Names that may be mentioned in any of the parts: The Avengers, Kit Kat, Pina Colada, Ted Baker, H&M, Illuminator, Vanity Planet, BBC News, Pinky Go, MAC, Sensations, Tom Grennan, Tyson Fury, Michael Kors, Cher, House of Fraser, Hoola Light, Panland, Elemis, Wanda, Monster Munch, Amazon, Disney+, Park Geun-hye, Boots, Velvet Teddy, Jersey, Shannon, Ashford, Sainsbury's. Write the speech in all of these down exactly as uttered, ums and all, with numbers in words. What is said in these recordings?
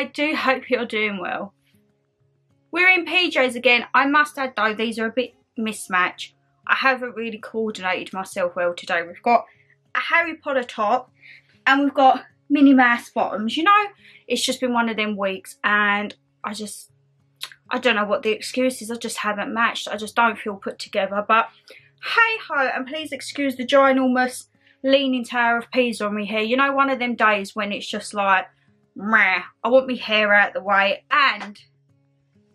I do hope you're doing well. We're in P Js again. I must add though, these are a bit mismatched. I haven't really coordinated myself well today. We've got a Harry Potter top and we've got mini mask bottoms. You know, it's just been one of them weeks and I just, I don't know what the excuse is. I just haven't matched. I just don't feel put together. But hey ho, and please excuse the ginormous leaning tower of peas on me here. You know, one of them days when it's just like, meh, I want my hair out the way. And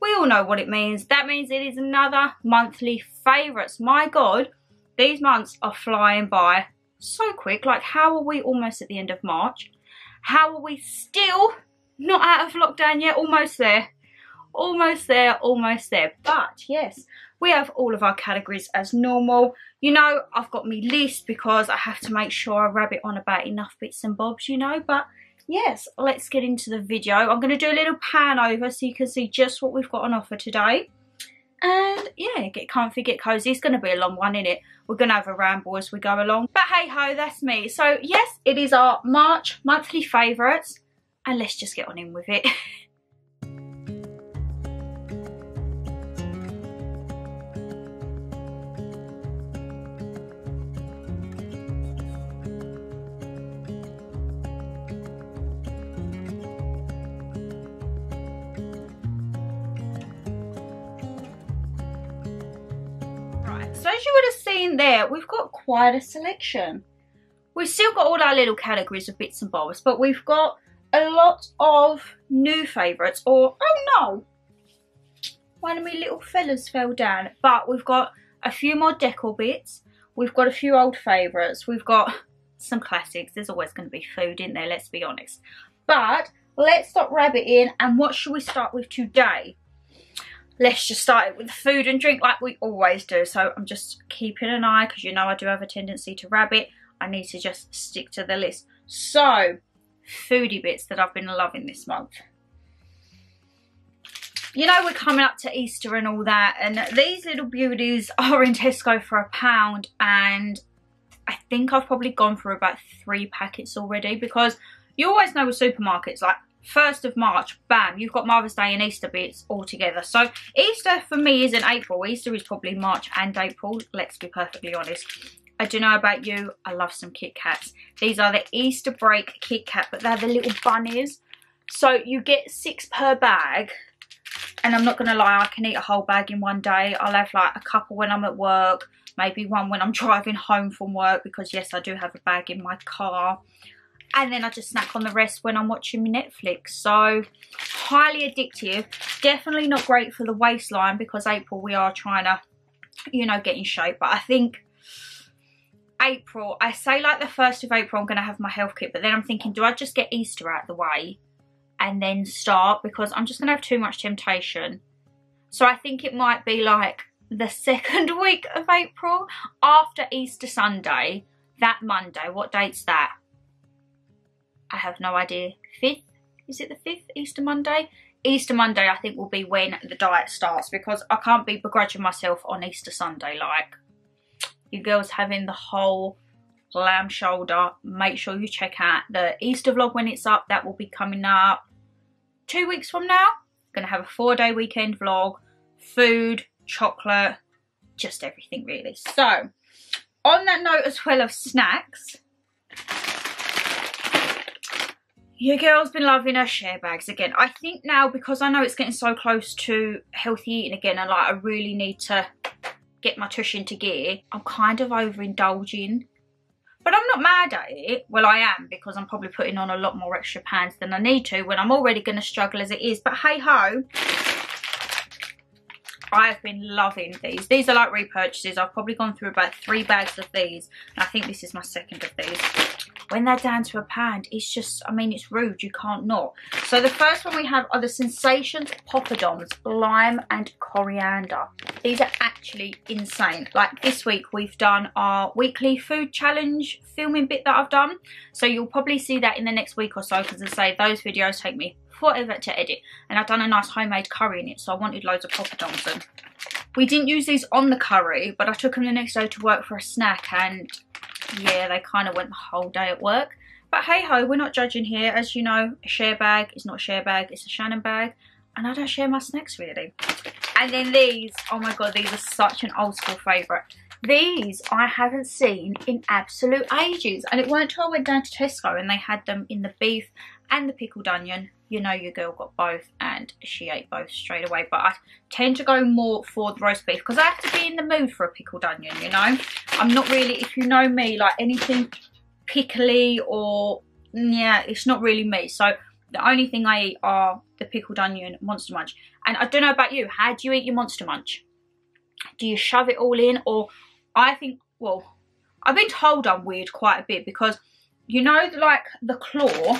we all know what it means. That means it is another monthly favourites. My God, these months are flying by so quick. Like, how are we almost at the end of March? How are we still not out of lockdown yet? Almost there. Almost there, almost there. But yes, we have all of our categories as normal. You know, I've got my list because I have to make sure I rabbit on about enough bits and bobs, you know. But yes, let's get into the video. I'm going to do a little pan over so you can see just what we've got on offer today. And yeah, get comfy, get cozy. It's going to be a long one, isn't it? We're going to have a ramble as we go along. But hey ho, that's me. So yes, it is our March monthly favourites. And let's just get on in with it. So as you would have seen there, we've got quite a selection. We've still got all our little categories of bits and bobs, but we've got a lot of new favourites. Or, oh no, one of my little fellas fell down. But we've got a few more decor bits. We've got a few old favourites. We've got some classics. There's always going to be food in there, let's be honest. But let's stop rabbiting. And what should we start with today? Let's just start it with food and drink like we always do. So I'm just keeping an eye because you know I do have a tendency to rabbit. I need to just stick to the list. So, foodie bits that I've been loving this month. You know, we're coming up to Easter and all that. And these little beauties are in Tesco for a pound. And I think I've probably gone for about three packets already. Because you always know with supermarkets, like, first of March, bam, you've got Mother's Day and Easter bits all together. So Easter for me is in April. Easter is probably March and April, let's be perfectly honest. I don't know about you, I love some Kit Kats. These are the Easter break Kit Kat, but they're the little bunnies. So you get six per bag. And I'm not going to lie, I can eat a whole bag in one day. I'll have like a couple when I'm at work, maybe one when I'm driving home from work, because yes, I do have a bag in my car. And then I just snack on the rest when I'm watching my Netflix. So, highly addictive. Definitely not great for the waistline because April we are trying to, you know, get in shape. But I think April, I say like the first of April I'm going to have my health kit. But then I'm thinking, do I just get Easter out of the way and then start? Because I'm just going to have too much temptation. So, I think it might be like the second week of April after Easter Sunday. That Monday, what date's that? I have no idea. fifth? Is it the fifth? Easter Monday? Easter Monday I think will be when the diet starts because I can't be begrudging myself on Easter Sunday. Like, you girls having the whole lamb shoulder, make sure you check out the Easter vlog when it's up. That will be coming up two weeks from now. Gonna have a four day weekend vlog, food, chocolate, just everything really. So, on that note as well of snacks, your girl's been loving her share bags again. I think now, because I know it's getting so close to healthy eating again and like I really need to get my tush into gear, I'm kind of overindulging. But I'm not mad at it. Well, I am, because I'm probably putting on a lot more extra pounds than I need to when I'm already going to struggle as it is. But hey ho, I have been loving these. These are like repurchases. I've probably gone through about three bags of these. And I think this is my second of these. When they're down to a pound, it's just, I mean, it's rude. You can't not. So the first one we have are the Sensations Poppadoms, Lime and Coriander. These are actually insane. Like this week, we've done our weekly food challenge filming bit that I've done. So you'll probably see that in the next week or so. Because as I say, those videos take me forever to edit. And I've done a nice homemade curry in it. So I wanted loads of poppadoms. And we didn't use these on the curry, but I took them the next day to work for a snack. And yeah, they kind of went the whole day at work. But hey ho, we're not judging here. As you know, a share bag is not a share bag, it's a Shannon bag. And I don't share my snacks really. And then these, oh my god, these are such an old school favourite. These I haven't seen in absolute ages. And it weren't till I went down to Tesco and they had them in the beef and the pickled onion. You know your girl got both and she ate both straight away. But I tend to go more for the roast beef because I have to be in the mood for a pickled onion, you know. I'm not really, if you know me, like anything pickly or, yeah, it's not really me. So the only thing I eat are the pickled onion Monster Munch. And I don't know about you, how do you eat your Monster Munch? Do you shove it all in? Or I think, well, I've been told I'm weird quite a bit because, you know, like the claw.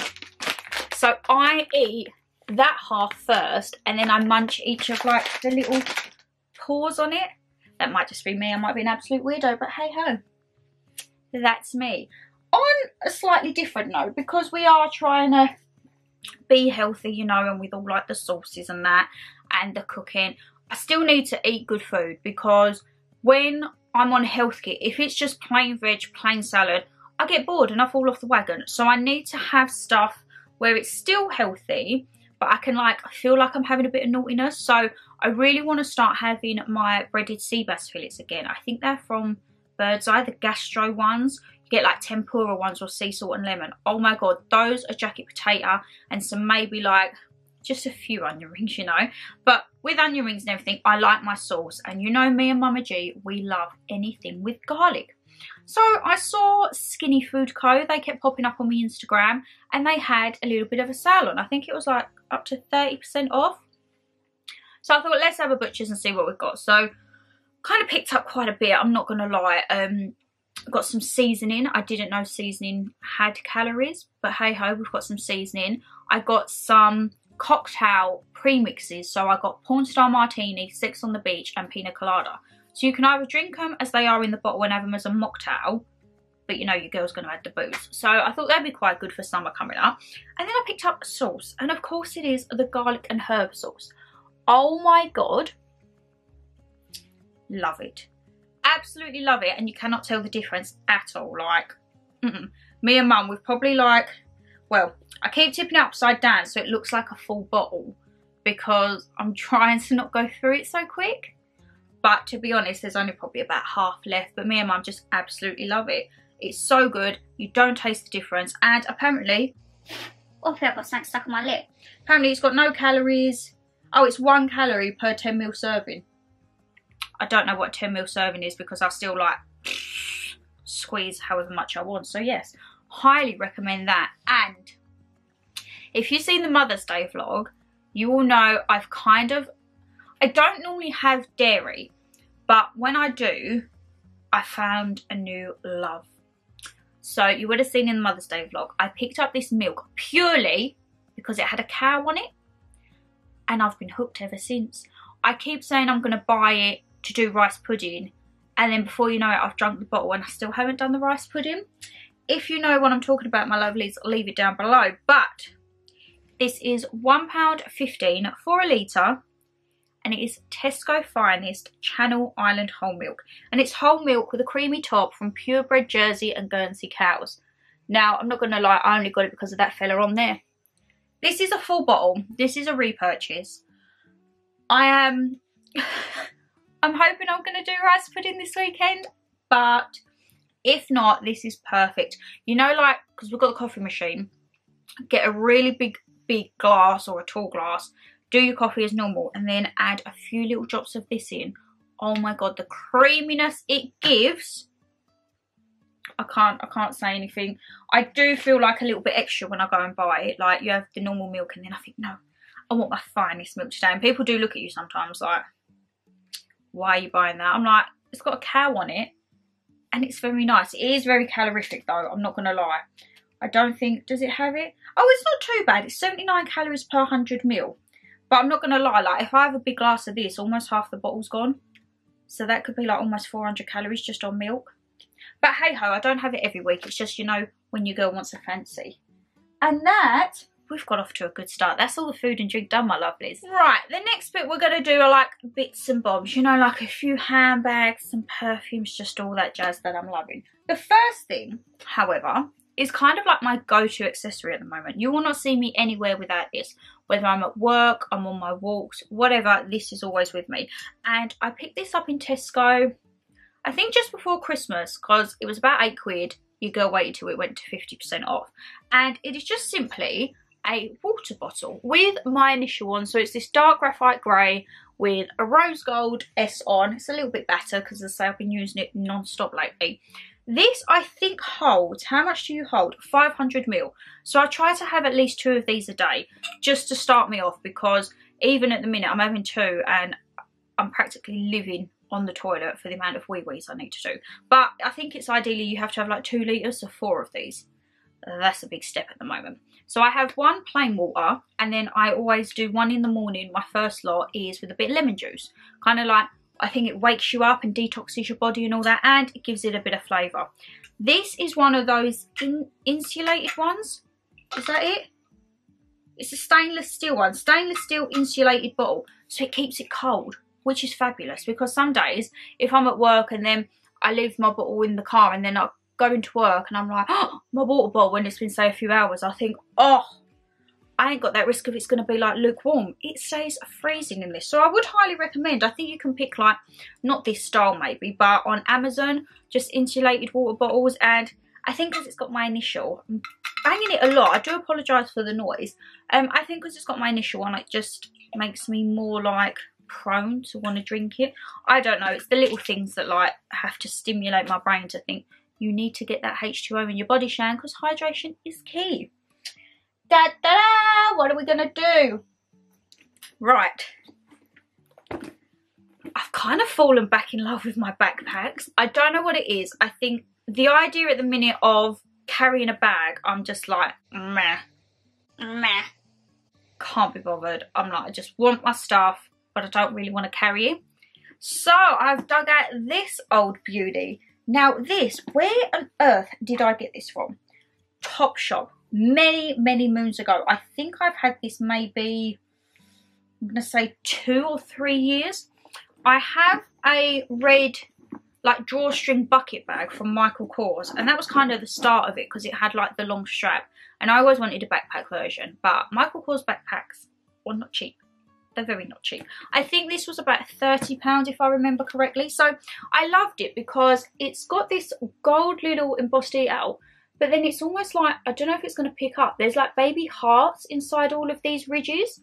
So I eat that half first and then I munch each of like the little paws on it. That might just be me. I might be an absolute weirdo, but hey ho, that's me. On a slightly different note, because we are trying to be healthy, you know, and with all like the sauces and that and the cooking, I still need to eat good food because when I'm on health kit, if it's just plain veg, plain salad, I get bored and I fall off the wagon. So I need to have stuff where it's still healthy, but I can like, I feel like I'm having a bit of naughtiness. So I really want to start having my breaded sea bass fillets again. I think they're from Birdseye, the gastro ones. You get like tempura ones with sea salt and lemon. Oh my god, those are jacket potato and some maybe like just a few onion rings, you know. But with onion rings and everything, I like my sauce. And you know me and Mama G, we love anything with garlic. So I saw Skinny Food Co. They kept popping up on my Instagram and they had a little bit of a sale on. I think it was like up to thirty percent off. So I thought, let's have a butcher's and see what we've got. So kind of picked up quite a bit, I'm not going to lie. Um, got some seasoning. I didn't know seasoning had calories, but hey ho, we've got some seasoning. I got some cocktail premixes. So I got Pornstar Martini, Six on the Beach and Pina Colada. So you can either drink them as they are in the bottle and have them as a mocktail, but you know your girl's going to add the booze. So I thought that'd be quite good for summer coming up. And then I picked up sauce, and of course it is the garlic and herb sauce. Oh my god, love it. Absolutely love it, and you cannot tell the difference at all. Like, mm-mm. Me and Mum, we've probably like, well, I keep tipping it upside down so it looks like a full bottle because I'm trying to not go through it so quick. But to be honest, there's only probably about half left. But me and Mum just absolutely love it. It's so good. You don't taste the difference. And apparently, oh, I feel I've got something stuck on my lip. Apparently it's got no calories. Oh, it's one calorie per ten mil serving. I don't know what ten mil serving is because I still like squeeze however much I want. So yes, highly recommend that. And if you've seen the Mother's Day vlog, you will know I've kind of, I don't normally have dairy. But when I do, I found a new love. So you would have seen in the Mother's Day vlog, I picked up this milk purely because it had a cow on it. And I've been hooked ever since. I keep saying I'm going to buy it to do rice pudding. And then before you know it, I've drunk the bottle and I still haven't done the rice pudding. If you know what I'm talking about, my lovelies, leave it down below. But this is one pound fifteen for a litre. And it is Tesco Finest Channel Island Whole Milk. And it's whole milk with a creamy top from purebred Jersey and Guernsey cows. Now, I'm not going to lie, I only got it because of that fella on there. This is a full bottle. This is a repurchase. I am... I'm hoping I'm going to do rice pudding this weekend. But if not, this is perfect. You know, like, because we've got the coffee machine. Get a really big, big glass or a tall glass. Do your coffee as normal and then add a few little drops of this in. Oh my god, the creaminess it gives. I can't I can't say anything. I do feel like a little bit extra when I go and buy it. Like, you have the normal milk and then I think, no, I want my finest milk today. And people do look at you sometimes like, why are you buying that? I'm like, it's got a cow on it and it's very nice. It is very calorific though, I'm not going to lie. I don't think, does it have it? Oh, it's not too bad. It's seventy-nine calories per one hundred mil. But I'm not going to lie, like, if I have a big glass of this, almost half the bottle's gone. So that could be, like, almost four hundred calories just on milk. But hey-ho, I don't have it every week. It's just, you know, when your girl wants a fancy. And that, we've got off to a good start. That's all the food and drink done, my lovelies. Right, the next bit we're going to do are, like, bits and bobs. You know, like a few handbags, some perfumes, just all that jazz that I'm loving. The first thing, however, is kind of like my go-to accessory at the moment. You will not see me anywhere without this. Whether I'm at work, I'm on my walks, whatever, this is always with me. And I picked this up in Tesco, I think just before Christmas, because it was about eight quid. Your girl waited till it went to fifty percent off. And it is just simply a water bottle with my initial on. So it's this dark graphite grey with a rose gold S on. It's a little bit better because, as I say, I've been using it non-stop lately. This, I think, holds, how much do you hold? five hundred mil. So I try to have at least two of these a day just to start me off, because even at the minute I'm having two and I'm practically living on the toilet for the amount of wee-wees I need to do. But I think it's ideally you have to have like two litres or four of these. That's a big step at the moment. So I have one plain water, and then I always do one in the morning. My first lot is with a bit of lemon juice. Kind of like, I think it wakes you up and detoxes your body and all that, and it gives it a bit of flavour. This is one of those in insulated ones. Is that it? It's a stainless steel one. Stainless steel insulated bottle. So it keeps it cold, which is fabulous, because some days if I'm at work and then I leave my bottle in the car and then I go into work and I'm like, oh, my water bottle, when it's been, say, a few hours, I think, oh, I ain't got that risk of it's going to be like lukewarm. It stays freezing in this. So I would highly recommend. I think you can pick, like, not this style maybe, but on Amazon, just insulated water bottles. And I think because it's got my initial, I'm banging it a lot. I do apologise for the noise. Um, I think because it's got my initial on, it just makes me more, like, prone to want to drink it. I don't know. It's the little things that, like, have to stimulate my brain to think, you need to get that H two O in your body, Shan, because hydration is key. Da da da! What are we gonna do? Right. I've kind of fallen back in love with my backpacks. I don't know what it is. I think the idea at the minute of carrying a bag, I'm just like, meh, meh. Can't be bothered. I'm like, I just want my stuff, but I don't really want to carry it. So I've dug out this old beauty. Now this, where on earth did I get this from? Topshop, many, many moons ago. I think I've had this maybe, I'm going to say two or three years. I have a red, like, drawstring bucket bag from Michael Kors, and that was kind of the start of it because it had, like, the long strap. And I always wanted a backpack version, but Michael Kors backpacks were not cheap. They're very not cheap. I think this was about thirty pounds if I remember correctly. So I loved it because it's got this gold little embossed detail, but then it's almost like, I don't know if it's going to pick up, there's like baby hearts inside all of these ridges.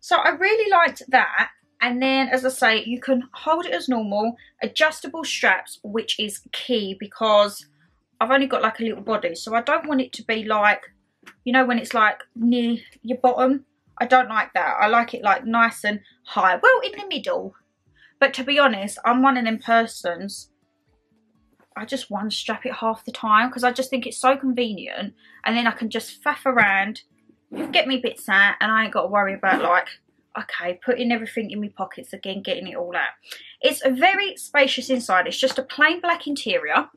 So I really liked that. And then, as I say, you can hold it as normal, adjustable straps, which is key because I've only got like a little body. So I don't want it to be like, you know, when it's like near your bottom. I don't like that. I like it like nice and high. Well, in the middle. But to be honest, I'm one of them persons. I just one strap it half the time because I just think it's so convenient. And then I can just faff around, get me bits out, and I ain't got to worry about, like, okay, putting everything in my pockets again, getting it all out. It's very spacious inside. It's just a plain black interior.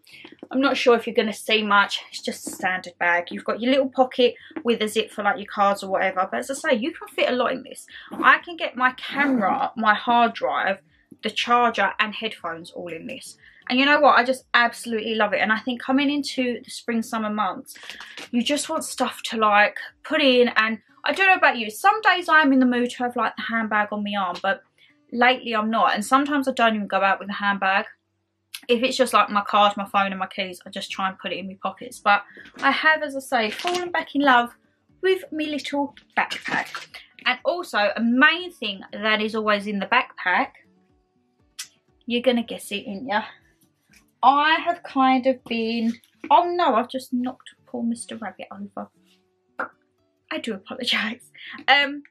I'm not sure if you're going to see much. It's just a standard bag. You've got your little pocket with a zip for, like, your cards or whatever. But as I say, you can fit a lot in this. I can get my camera, my hard drive, the charger and headphones all in this. And you know what? I just absolutely love it. And I think coming into the spring, summer months, you just want stuff to, like, put in. And I don't know about you, some days I'm in the mood to have, like, the handbag on my arm, but lately I'm not. And sometimes I don't even go out with a handbag. If it's just, like, my card, my phone and my keys, I just try and put it in my pockets. But I have, as I say, fallen back in love with my little backpack. And also, a main thing that is always in the backpack, you're going to guess it, ain't ya? I have kind of been... Oh, no, I've just knocked poor Mister Rabbit over. I do apologise. Um,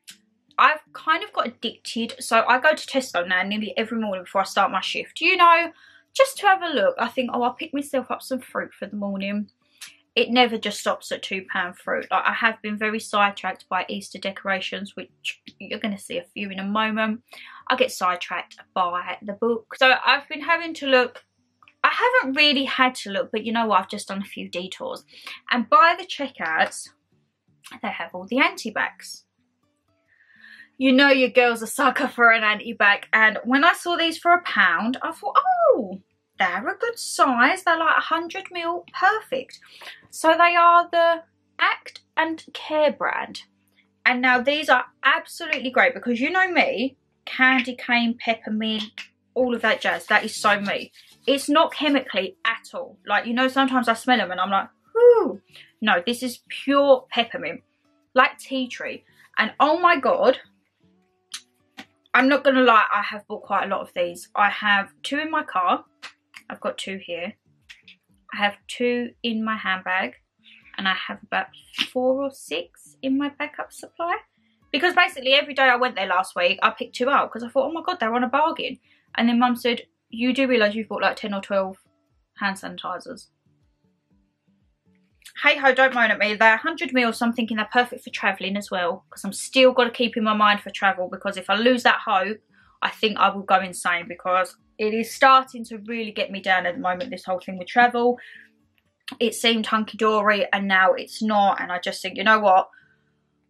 I've kind of got addicted. So I go to Tesco now nearly every morning before I start my shift. You know, just to have a look. I think, oh, I'll pick myself up some fruit for the morning. It never just stops at two pounds fruit. Like, I have been very sidetracked by Easter decorations, which you're going to see a few in a moment. I get sidetracked by the book. So I've been having to look. I haven't really had to look, but you know what? I've just done a few detours. And by the checkouts, they have all the anti-bags. You know your girl's a sucker for an anti-bag. And when I saw these for a pound, I thought, oh, they're a good size. They're like one hundred mil, perfect. So they are the Act and Care brand. And now these are absolutely great because you know me, candy cane, peppermint, all of that jazz. That is so me. It's not chemically at all. Like, you know, sometimes I smell them and I'm like, whoo. No, this is pure peppermint, like tea tree. And oh my God, I'm not going to lie, I have bought quite a lot of these. I have two in my car. I've got two here. I have two in my handbag. And I have about four or six in my backup supply. Because basically every day I went there last week, I picked two up. Because I thought, oh my God, they're on a bargain. And then Mum said, you do realise you've bought like ten or twelve hand sanitizers. Hey ho, don't moan at me. They're one hundred mils, so I'm thinking they're perfect for travelling as well. Because I'm still got to keep in my mind for travel. Because if I lose that hope, I think I will go insane. Because it is starting to really get me down at the moment, this whole thing with travel. It seemed hunky-dory and now it's not. And I just think, you know what?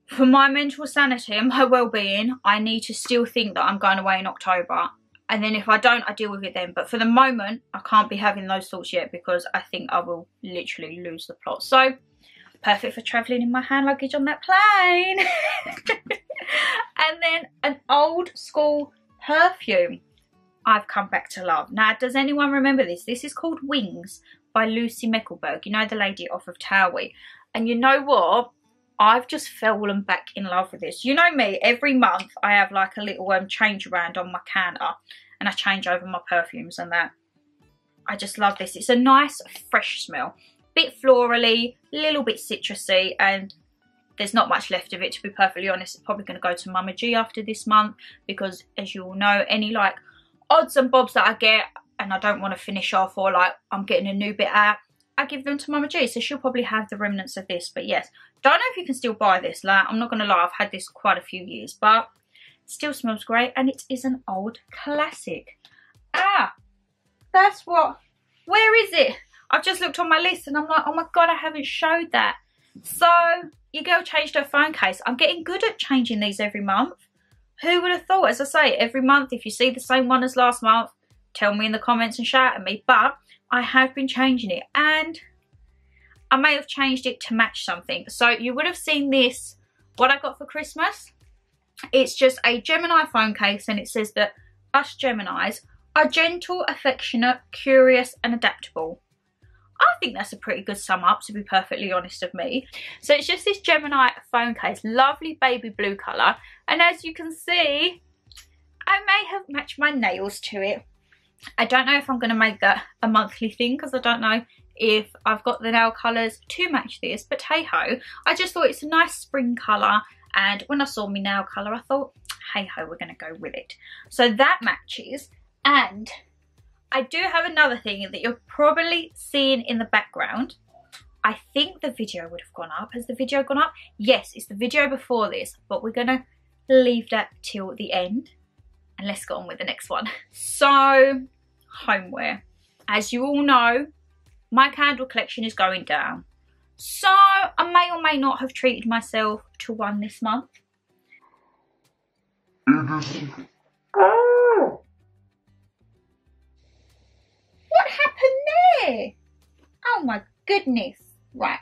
For my mental sanity and my well-being, I need to still think that I'm going away in October. And then if I don't, I deal with it then. But for the moment, I can't be having those thoughts yet because I think I will literally lose the plot. So, perfect for travelling in my hand luggage on that plane. And then an old school perfume I've come back to love. Now, does anyone remember this? This is called Wings by Lucy Meckelberg. You know, the lady off of Towie. And you know what? I've just fallen back in love with this. You know me, every month I have like a little um, change around on my counter and I change over my perfumes and that. I just love this. It's a nice, fresh smell. Bit florally, little bit citrusy, and there's not much left of it, to be perfectly honest. It's probably going to go to Mama G after this month because, as you all know, any like odds and bobs that I get and I don't want to finish off or like I'm getting a new bit out, I give them to Mama G, so she'll probably have the remnants of this. But yes, don't know if you can still buy this. Like, I'm not going to lie, I've had this quite a few years, but still smells great, and it is an old classic. Ah, that's what, where is it? I've just looked on my list, and I'm like, oh my God, I haven't showed that. So, your girl changed her phone case. I'm getting good at changing these every month. Who would have thought? As I say, every month, if you see the same one as last month, tell me in the comments and shout at me, but I have been changing it, and I may have changed it to match something. So you would have seen this, what I got for Christmas. It's just a Gemini phone case, and it says that us Geminis are gentle, affectionate, curious and adaptable. I think that's a pretty good sum up, to be perfectly honest of me. So it's just this Gemini phone case, lovely baby blue colour, and as you can see, I may have matched my nails to it. I don't know if I'm going to make that a monthly thing because I don't know if I've got the nail colours to match this, but hey ho, I just thought it's a nice spring colour, and when I saw my nail colour I thought, hey ho, we're going to go with it. So that matches, and I do have another thing that you're probably seeing in the background. I think the video would have gone up. Has the video gone up? Yes, it's the video before this, but we're going to leave that till the end. And let's get on with the next one. So, homeware. As you all know, my candle collection is going down. So, I may or may not have treated myself to one this month. Oh! What happened there? Oh my goodness. Right,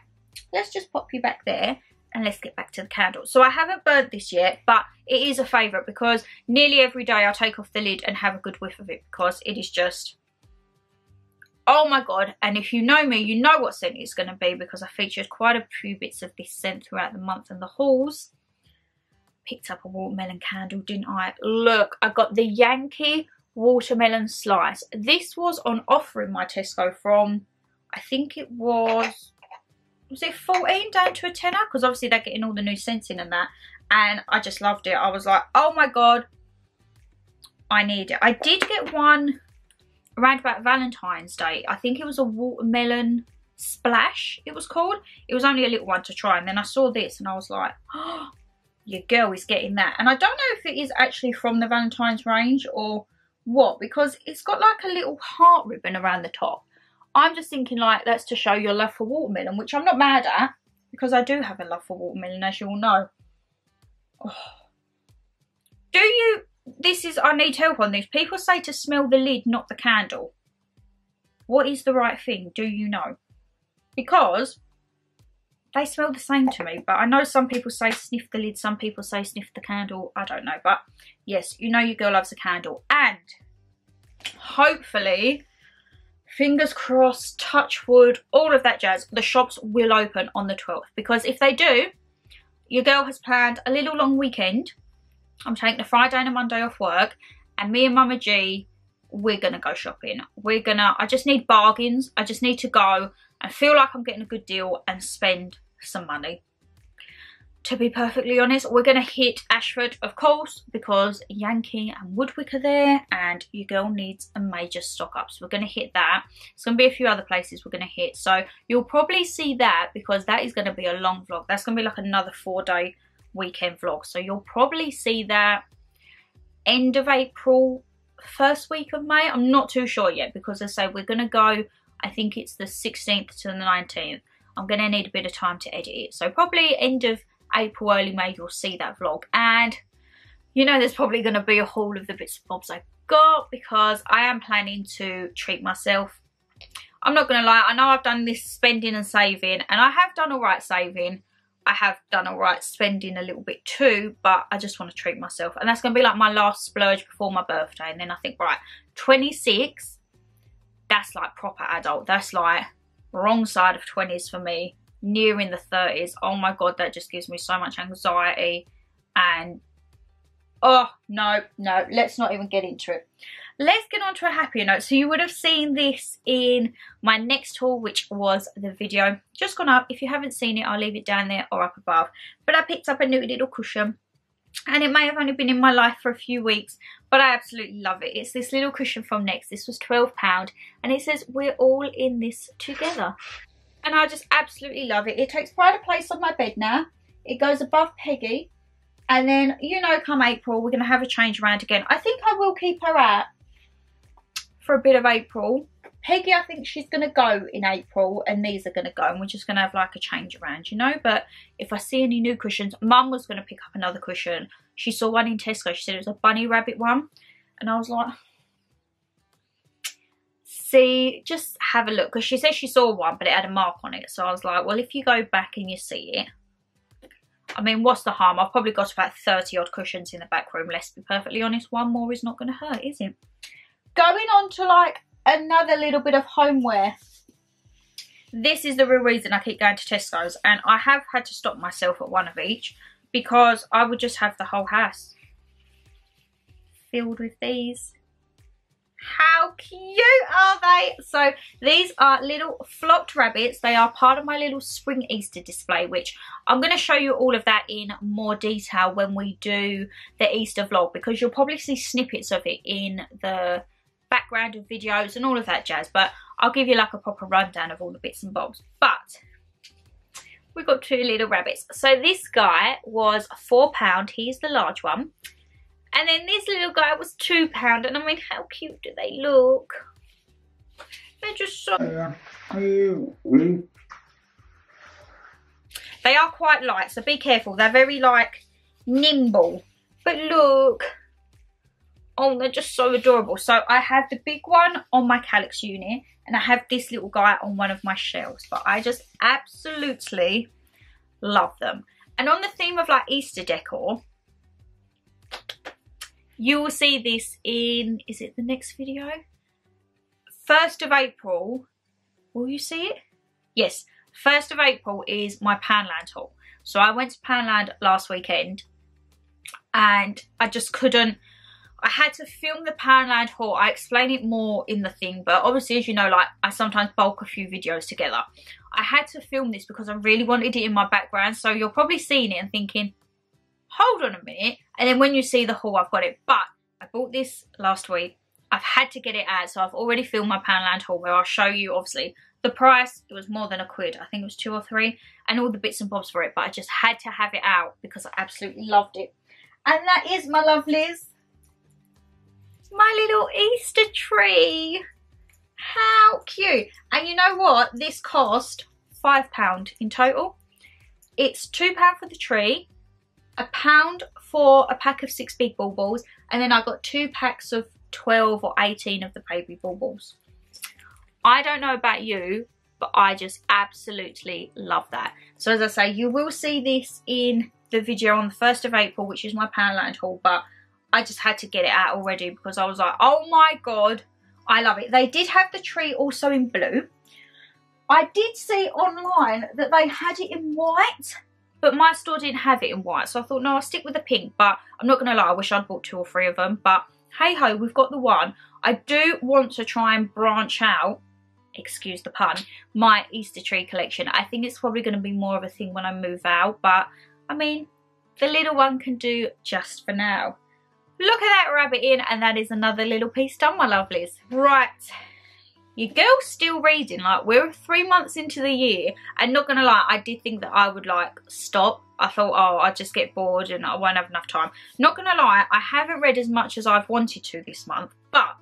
let's just pop you back there. And let's get back to the candles. So I haven't burnt this yet, but it is a favourite because nearly every day I take off the lid and have a good whiff of it because it is just, oh my God. And if you know me, you know what scent it's going to be because I featured quite a few bits of this scent throughout the month and the hauls. Picked up a watermelon candle, didn't I? Look, I got the Yankee watermelon slice. This was on offer in my Tesco from, I think it was... was it fourteen down to a tenner? Because obviously they're getting all the new scents in and that. And I just loved it. I was like, oh my God, I need it. I did get one around about Valentine's Day. I think it was a watermelon splash, it was called. It was only a little one to try. And then I saw this and I was like, oh, your girl is getting that. And I don't know if it is actually from the Valentine's range or what. Because it's got like a little heart ribbon around the top. I'm just thinking like that's to show your love for watermelon, which I'm not mad at because I do have a love for watermelon, as you all know. Oh. Do you, this is, I need help on this. People say to smell the lid, not the candle. What is the right thing? Do you know? Because they smell the same to me. But I know some people say sniff the lid. Some people say sniff the candle. I don't know. But yes, you know your girl loves a candle. And hopefully, fingers crossed, touch wood, all of that jazz, the shops will open on the twelfth. Because if they do, your girl has planned a little long weekend. I'm taking a Friday and a Monday off work. And me and Mama G, we're going to go shopping. We're going to, I just need bargains. I just need to go and feel like I'm getting a good deal and spend some money. To be perfectly honest, we're going to hit Ashford, of course, because Yankee and Woodwick are there and your girl needs a major stock up. So we're going to hit that. It's going to be a few other places we're going to hit. So you'll probably see that because that is going to be a long vlog. That's going to be like another four-day weekend vlog. So you'll probably see that end of April, first week of May. I'm not too sure yet because, as I say, we're going to go, I think it's the sixteenth to the nineteenth. I'm going to need a bit of time to edit it. So probably end of April, early May, you'll see that vlog. And you know there's probably going to be a haul of the bits and bobs I got because I am planning to treat myself. I'm not going to lie, I know I've done this spending and saving, and I have done alright saving. I have done alright spending a little bit too, but I just want to treat myself. And that's going to be like my last splurge before my birthday. And then I think, right, twenty-six, that's like proper adult. That's like wrong side of twenties for me, nearing the thirties. Oh my God, that just gives me so much anxiety. And oh, no, no, let's not even get into it. Let's get on to a happier note. So you would have seen this in my next haul, which was the video just gone up. If you haven't seen it, I'll leave it down there or up above. But I picked up a new little cushion, and it may have only been in my life for a few weeks, but I absolutely love it. It's this little cushion from Next. This was twelve pounds, and it says, "We're all in this together." And I just absolutely love it. It takes pride of place on my bed now. It goes above Peggy. And then, you know, come April, we're going to have a change around again. I think I will keep her at for a bit of April. Peggy, I think she's going to go in April, and these are going to go, and we're just going to have like a change around, you know. But if I see any new cushions, Mum was going to pick up another cushion. She saw one in Tesco. She said it was a bunny rabbit one. And I was like, see, just have a look. Because she said she saw one, but it had a mark on it. So I was like, well, if you go back and you see it, I mean, what's the harm? I've probably got about thirty odd cushions in the back room. Let's be perfectly honest, one more is not going to hurt, is it? Going on to like another little bit of homeware. This is the real reason I keep going to Tesco's, and I have had to stop myself at one of each because I would just have the whole house filled with these. How cute are they? So these are little flocked rabbits. They are part of my little spring Easter display, which I'm going to show you all of that in more detail when we do the Easter vlog, because you'll probably see snippets of it in the background of videos and all of that jazz. But I'll give you like a proper rundown of all the bits and bobs. But we've got two little rabbits. So this guy was four pounds. He's the large one. And then this little guy was two pounds. And I mean, how cute do they look? They're just so... They are quite light, so be careful. They're very, like, nimble. But look. Oh, they're just so adorable. So I have the big one on my calyx unit. And I have this little guy on one of my shells. But I just absolutely love them. And on the theme of, like, Easter decor... You will see this in, is it the next video? first of April. Will you see it? Yes. first of April is my Panland haul. So I went to Panland last weekend, and I just couldn't. I had to film the Panland haul. I explain it more in the thing, but obviously, as you know, like I sometimes bulk a few videos together. I had to film this because I really wanted it in my background. So you're probably seeing it and thinking, hold on a minute, and then when you see the haul, I've got it. But I bought this last week. I've had to get it out, so I've already filmed my Panland haul, where I'll show you, obviously, the price. It was more than a quid. I think it was two or three, and all the bits and bobs for it, but I just had to have it out because I absolutely loved it. And that is, my lovelies, my little Easter tree. How cute. And you know what? This cost five pounds in total. It's two pounds for the tree, a pound for a pack of six big baubles, and then I got two packs of twelve or eighteen of the baby baubles. I don't know about you, but I just absolutely love that. So as I say, you will see this in the video on the first of April, which is my Panland haul, but I just had to get it out already because I was like, oh my god, I love it. They did have the tree also in blue. I did see online that they had it in white, but my store didn't have it in white, so I thought, no, I'll stick with the pink. But I'm not going to lie, I wish I'd bought two or three of them, but hey ho, we've got the one. I do want to try and branch out, excuse the pun, my Easter tree collection. I think it's probably going to be more of a thing when I move out, but I mean, the little one can do just for now. Look at that rabbit in, and that is another little piece done, my lovelies. Right, your girl's still reading. Like, we're three months into the year, and not gonna lie, I did think that I would like stop. I thought, oh, I'll just get bored and I won't have enough time. Not gonna lie, I haven't read as much as I've wanted to this month, but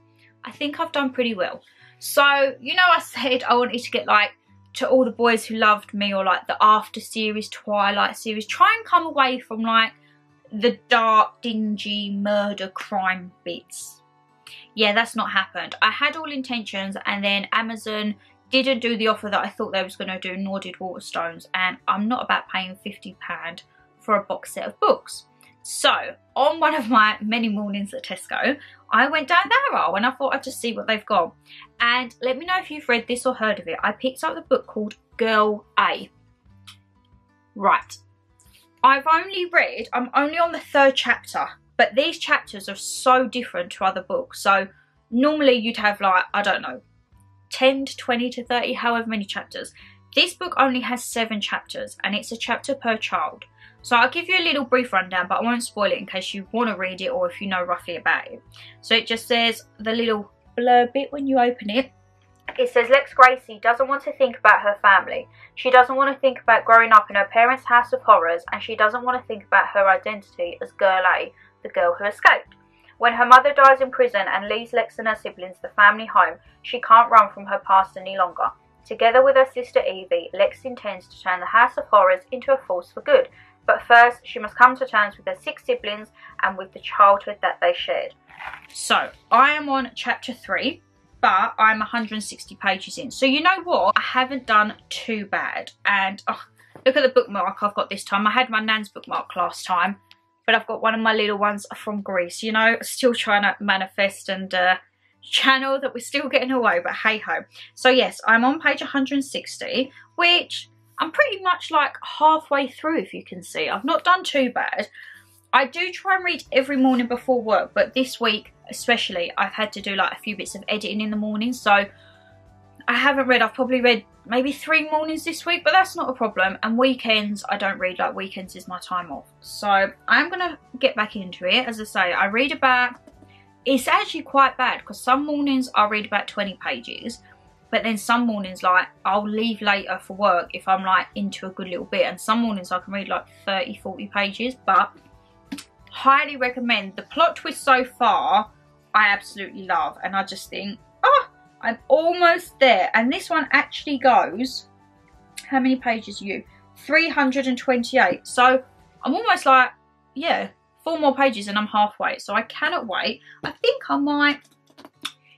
I think I've done pretty well. So, you know, I said I wanted to get like To All the Boys Who Loved Me, or like the After series, Twilight series, try and come away from like the dark, dingy murder crime bits. Yeah, that's not happened. I had all intentions, and then Amazon didn't do the offer that I thought they was going to do, nor did Waterstones, and I'm not about paying fifty pounds for a box set of books. So on one of my many mornings at Tesco, I went down that aisle and I thought I'd just see what they've got. And let me know if you've read this or heard of it. I picked up the book called Girl A. Right, I've only read, I'm only on the third chapter, but these chapters are so different to other books. So normally you'd have like, I don't know, ten to twenty to thirty, however many chapters. This book only has seven chapters, and it's a chapter per child. So I'll give you a little brief rundown, but I won't spoil it in case you want to read it or if you know roughly about it. So it just says, the little blurb bit when you open it, it says, Lex Gracie doesn't want to think about her family. She doesn't want to think about growing up in her parents' house of horrors, and she doesn't want to think about her identity as Girl A, the girl who escaped. When her mother dies in prison and leaves Lex and her siblings the family home, she can't run from her past any longer. Together with her sister Evie, Lex intends to turn the House of Horrors into a force for good, but first she must come to terms with her six siblings and with the childhood that they shared. So, I am on chapter three, but I'm one hundred and sixty pages in. So you know what? I haven't done too bad. And oh, look at the bookmark I've got this time. I had my nan's bookmark last time, but I've got one of my little ones from Greece. You know, still trying to manifest and... Uh, channel that we're still getting away, but hey ho. So yes, I'm on page one hundred and sixty, which I'm pretty much like halfway through. If you can see, I've not done too bad. I do try and read every morning before work, but this week especially I've had to do like a few bits of editing in the morning, so I haven't read. I've probably read maybe three mornings this week, but that's not a problem. And weekends I don't read, like weekends is my time off. So I'm gonna get back into it. As I say, I read about, it's actually quite bad because some mornings I read about twenty pages, but then some mornings like I'll leave later for work if I'm like into a good little bit, and some mornings I can read like thirty, forty pages. But highly recommend. The plot twist so far I absolutely love, and I just think, oh, I'm almost there. And this one actually goes, how many pages are you? three hundred and twenty-eight. So I'm almost like, yeah, four more pages and I'm halfway, so I cannot wait. I think I might,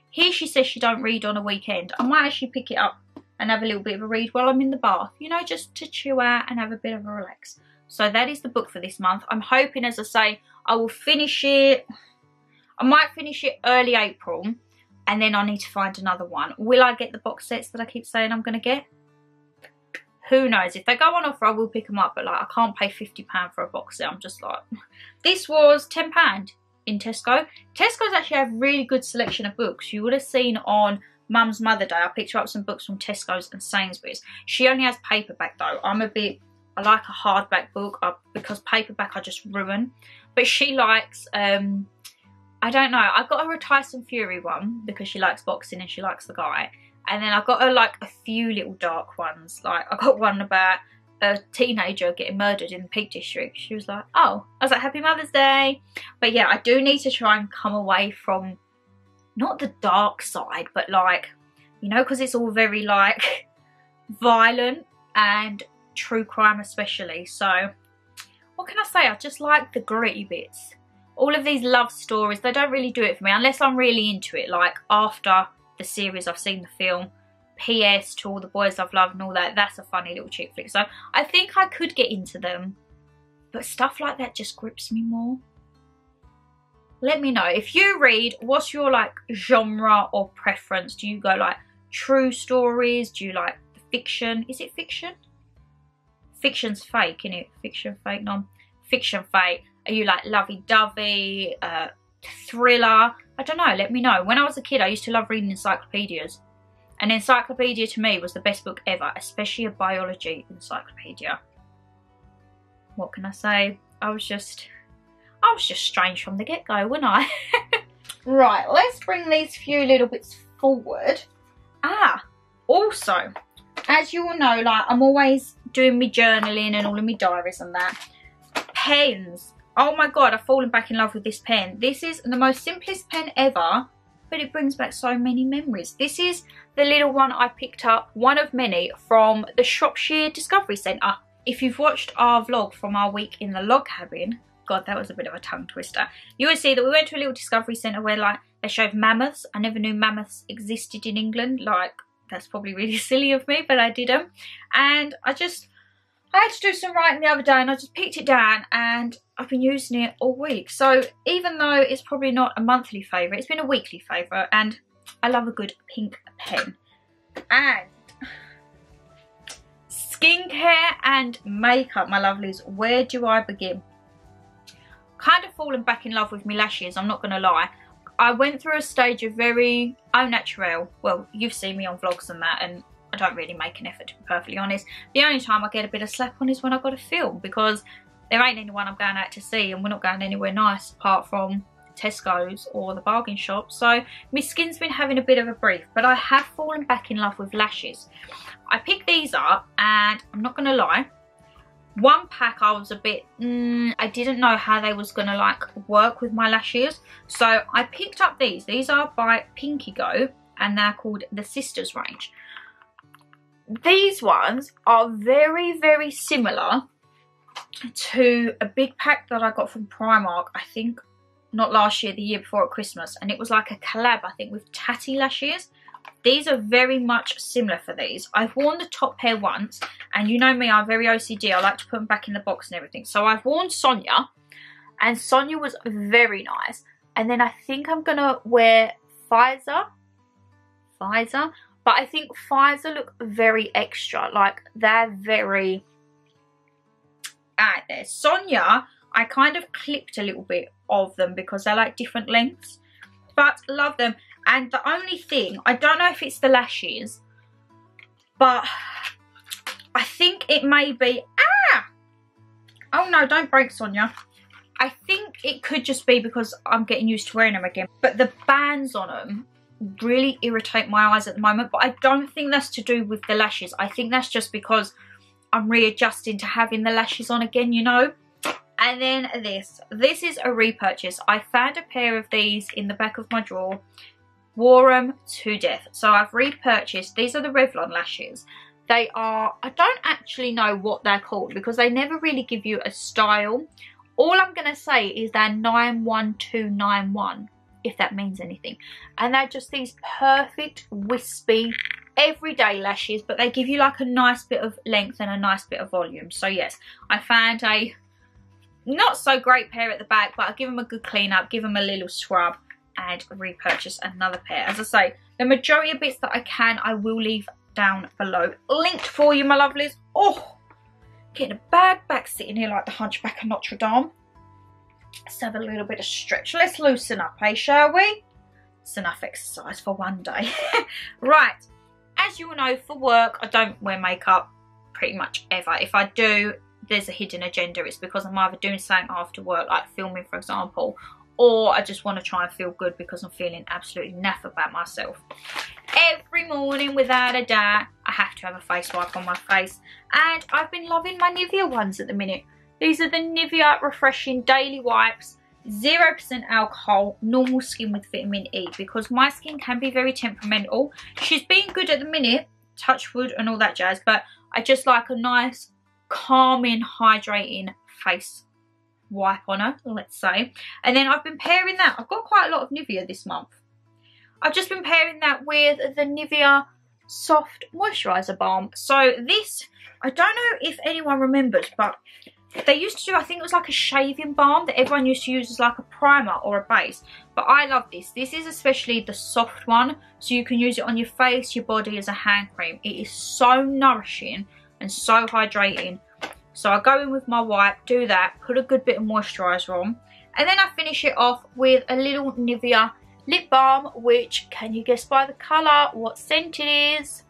here she says she don't read on a weekend, I might actually pick it up and have a little bit of a read while I'm in the bath, you know, just to chill out and have a bit of a relax. So that is the book for this month. I'm hoping, as I say, I will finish it. I might finish it early April, and then I need to find another one. Will I get the box sets that I keep saying I'm going to get? Who knows? If they go on offer, I will pick them up. But like, I can't pay fifty pounds for a box set. I'm just like, this was ten pounds in Tesco. Tesco's actually have really good selection of books. You would have seen on Mum's Mother Day, I picked up some books from Tesco's and Sainsbury's. She only has paperback though. I'm a bit, I like a hardback book I, because paperback I just ruin. But she likes, um, I don't know. I got her a Tyson Fury one because she likes boxing and she likes the guy. And then I got her like a few little dark ones. Like I got one about a teenager getting murdered in the Peak District. She was like, oh. I was like, happy Mother's Day. But yeah, I do need to try and come away from, not the dark side, but like, you know, because it's all very like violent and true crime especially. So what can I say? I just like the gritty bits. All of these love stories, they don't really do it for me unless I'm really into it. Like after the series, I've seen the film, P S to all the boys I've loved and all that. That's a funny little chick flick. So I think I could get into them. But stuff like that just grips me more. Let me know. If you read, what's your like genre or preference? Do you go like true stories? Do you like fiction? Is it fiction? Fiction's fake, isn't it? Fiction, fake, non. Fiction, fake. Are you like lovey-dovey, uh, thriller? I don't know. Let me know. When I was a kid, I used to love reading encyclopedias. An encyclopedia to me was the best book ever, especially a biology encyclopedia. What can I say? I was just, I was just strange from the get-go, wasn't I? Right, let's bring these few little bits forward. Ah, also, as you all know, like I'm always doing my journaling and all of my diaries and that. Pens. Oh my God, I've fallen back in love with this pen. This is the most simplest pen ever, but it brings back so many memories. This is the little one I picked up, one of many, from the Shropshire Discovery Centre. If you've watched our vlog from our week in the log cabin, God, that was a bit of a tongue twister. You would see that we went to a little discovery centre where like they showed mammoths. I never knew mammoths existed in England. Like, that's probably really silly of me, but I did them. And I just, I had to do some writing the other day and I just picked it down and I've been using it all week. So even though it's probably not a monthly favourite, it's been a weekly favourite, and I love a good pink pen. And skincare and makeup, my lovelies, where do I begin? Kind of fallen back in love with my lashes, I'm not going to lie. I went through a stage of very au naturel. Well, you've seen me on vlogs and that, and I don't really make an effort, to be perfectly honest. The only time I get a bit of slack on is when I've got to film, because there ain't anyone I'm going out to see, and we're not going anywhere nice apart from Tesco's or the bargain shop. So my skin's been having a bit of a brief, but I have fallen back in love with lashes. I picked these up and I'm not gonna lie, one pack I was a bit mm, I didn't know how they was gonna like work with my lashes, so I picked up these. These are by Pinky Go and they're called the Sisters range. These ones are very very similar to a big pack that I got from Primark, I think not last year, the year before at Christmas, and it was like a collab, I think, with Tatty Lashes. These are very much similar for these. I've worn the top pair once, and you know me, I'm very O C D. I like to put them back in the box and everything. So I've worn Sonia, and Sonia was very nice. And then I think I'm going to wear Pfizer. Pfizer? But I think Pfizer look very extra. Like, they're very out there. Sonia, I kind of clipped a little bit of them because they're like different lengths, but love them. And the only thing, I don't know if it's the lashes, but I think it may be, ah, oh no, don't break, Sonia. I think it could just be because I'm getting used to wearing them again, but the bands on them really irritate my eyes at the moment. But I don't think that's to do with the lashes. I think that's just because I'm readjusting to having the lashes on again, you know. And then this. This is a repurchase. I found a pair of these in the back of my drawer. Wore them to death. So I've repurchased. These are the Revlon lashes. They are, I don't actually know what they're called because they never really give you a style. All I'm going to say is they're nine one two nine one, if that means anything. And they're just these perfect, wispy, everyday lashes. But they give you like a nice bit of length and a nice bit of volume. So yes, I found a not so great pair at the back, but I'll give them a good clean up, give them a little scrub and repurchase another pair. As I say, the majority of bits that I can, I will leave down below, linked for you, my lovelies. Oh, getting a bad back sitting here like the Hunchback of Notre Dame. Let's have a little bit of stretch. Let's loosen up, eh, shall we? It's enough exercise for one day. Right, as you all know, for work, I don't wear makeup pretty much ever. If I do, there's a hidden agenda. It's because I'm either doing something after work, like filming for example, or I just want to try and feel good because I'm feeling absolutely naff about myself. Every morning, without a doubt, I have to have a face wipe on my face, and I've been loving my Nivea ones at the minute. These are the Nivea Refreshing Daily Wipes, zero percent alcohol, normal skin with vitamin E, because my skin can be very temperamental. She's been good at the minute, touch wood and all that jazz, but I just like a nice calming, hydrating face wipe on her, let's say. And then I've been pairing that, I've got quite a lot of Nivea this month, I've just been pairing that with the Nivea Soft Moisturiser Balm. So this, I don't know if anyone remembers, but they used to do, I think it was like a shaving balm that everyone used to use as like a primer or a base. But I love this. This is especially the soft one, so you can use it on your face, your body, as a hand cream. It is so nourishing and so hydrating. So I go in with my wipe, do that, put a good bit of moisturiser on. And then I finish it off with a little Nivea lip balm, which, can you guess by the colour what scent it is?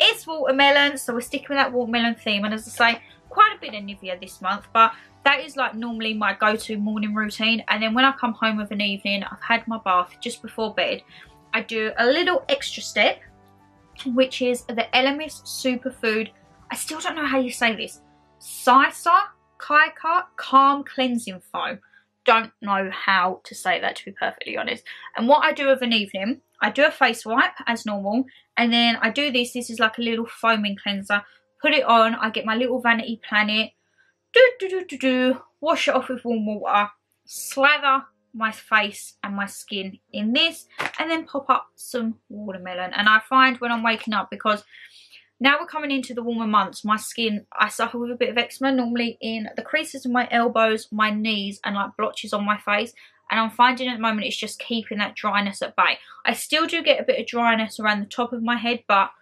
It's watermelon, so we're sticking with that watermelon theme. And as I say, quite a bit of Nivea this month, but that is like normally my go-to morning routine. And then when I come home of an evening, I've had my bath just before bed, I do a little extra step, which is the Elemis Superfood, I still don't know how you say this, Sisa Kaika Calm Cleansing Foam. Don't know how to say that, to be perfectly honest. And what I do of an evening, I do a face wipe as normal, and then I do this. This is like a little foaming cleanser. Put it on, I get my little Vanity Planet, do do do do do, wash it off with warm water, slather my face and my skin in this, and then pop up some watermelon. And I find when I'm waking up, because now we're coming into the warmer months, my skin, I suffer with a bit of eczema, normally in the creases of my elbows, my knees, and like blotches on my face. And I'm finding at the moment it's just keeping that dryness at bay. I still do get a bit of dryness around the top of my head, but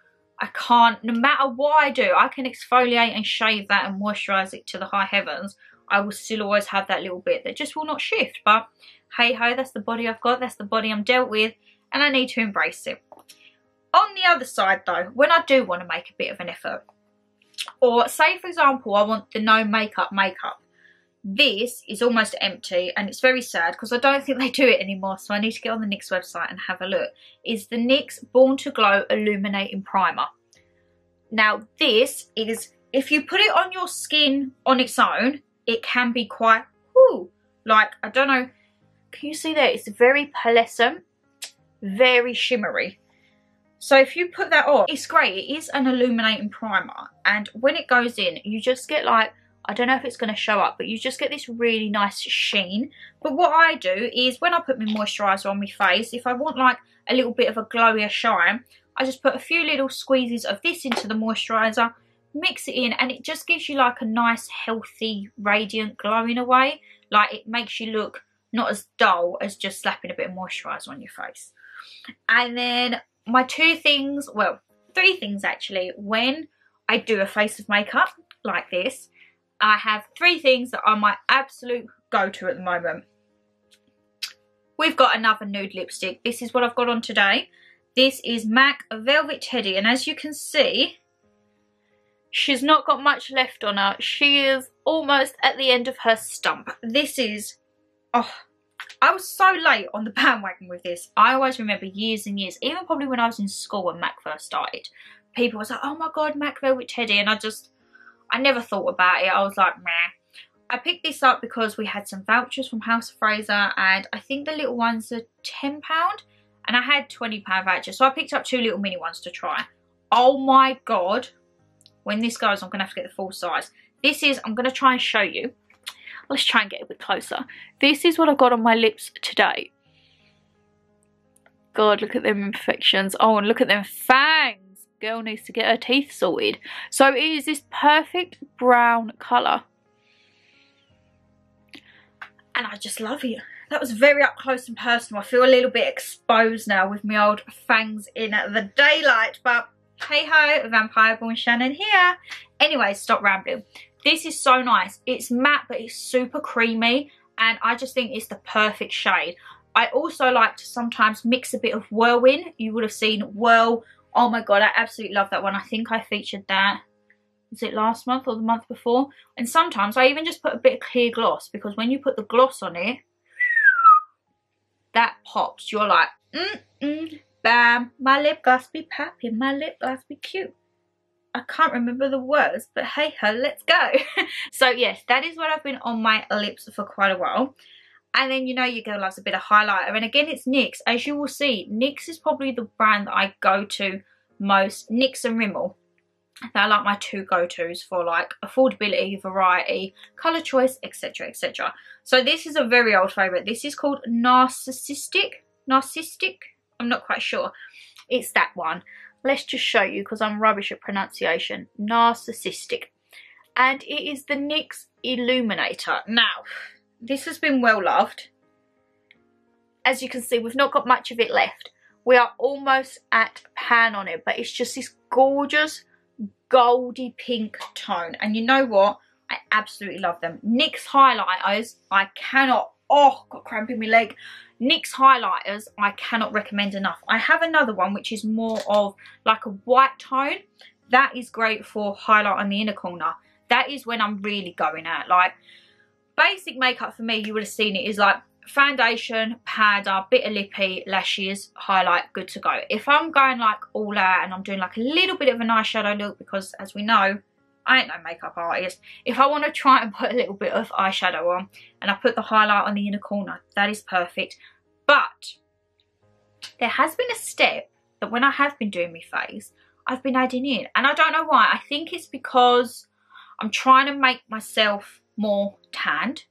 I can't, no matter what I do, I can exfoliate and shave that and moisturise it to the high heavens, I will still always have that little bit that just will not shift. But hey ho, that's the body I've got, that's the body I'm dealt with, and I need to embrace it. On the other side though, when I do want to make a bit of an effort, or say for example I want the no makeup makeup, this is almost empty, and it's very sad because I don't think they do it anymore, so I need to get on the NYX website and have a look. Is the NYX Born to Glow Illuminating Primer. Now this is, if you put it on your skin on its own, it can be quite, ooh, like, I don't know, can you see there? It's very pearlescent, very shimmery. So if you put that on, it's great. It is an illuminating primer, and when it goes in, you just get like, I don't know if it's going to show up, but you just get this really nice sheen. But what I do is when I put my moisturiser on my face, if I want like a little bit of a glowier shine, I just put a few little squeezes of this into the moisturiser, mix it in, and it just gives you like a nice, healthy, radiant glow in a way. Like, it makes you look not as dull as just slapping a bit of moisturiser on your face. And then my two things, well, three things actually, when I do a face of makeup like this, I have three things that are my absolute go-to at the moment. We've got another nude lipstick. This is what I've got on today. This is M A C Velvet Teddy, and as you can see, she's not got much left on her. She is almost at the end of her stump. This is, oh, I was so late on the bandwagon with this. I always remember years and years, even probably when I was in school when M A C first started, people was like, oh my god, M A C Velvet Teddy, and I just, I never thought about it. I was like, meh. I picked this up because we had some vouchers from House of Fraser, and I think the little ones are ten pounds, and I had twenty pound vouchers, so I picked up two little mini ones to try. Oh my god, when this goes, I'm going to have to get the full size. This is, I'm going to try and show you. Let's try and get a bit closer. This is what I got on my lips today. God, look at them imperfections. Oh, and look at them fangs. Girl needs to get her teeth sorted. So it is this perfect brown colour. And I just love it. That was very up close and personal. I feel a little bit exposed now with my old fangs in the daylight. But hey ho, Vampire Born Shannon here. Anyway, stop rambling. This is so nice. It's matte, but it's super creamy, and I just think it's the perfect shade. I also like to sometimes mix a bit of Whirlwind. You would have seen Whirl. Oh my god, I absolutely love that one. I think I featured that, is it last month or the month before? And sometimes I even just put a bit of clear gloss, because when you put the gloss on it, that pops. You're like, mm-mm, bam, my lip gloss be popping, my lip gloss be cute. I can't remember the words, but hey ho, let's go. So yes, that is what I've been on my lips for quite a while. And then, you know, your girl loves a bit of highlighter, and again, it's NYX. As you will see, NYX is probably the brand that I go to most. NYX and Rimmel, they're like my two go-tos for like affordability, variety, colour choice, etc, et cetera. So this is a very old favourite. This is called Narcissistic, Narcissistic, I'm not quite sure. It's that one. Let's just show you because I'm rubbish at pronunciation. Narcissistic. And it is the NYX Illuminator. Now, this has been well loved. As you can see, we've not got much of it left. We are almost at pan on it, but it's just this gorgeous goldy pink tone. And you know what? I absolutely love them. NYX highlighters, I cannot, oh, got cramp in my leg. NYX highlighters, I cannot recommend enough. I have another one which is more of like a white tone. That is great for highlight on the inner corner. That is when I'm really going out. Like, basic makeup for me, you would have seen it, is like foundation, powder, bit of lippy, lashes, highlight, good to go. If I'm going like all out and I'm doing like a little bit of an eyeshadow look, because as we know, I ain't no makeup artist. If I want to try and put a little bit of eyeshadow on and I put the highlight on the inner corner, that is perfect. But there has been a step that when I have been doing my face, I've been adding in. And I don't know why. I think it's because I'm trying to make myself more tanned.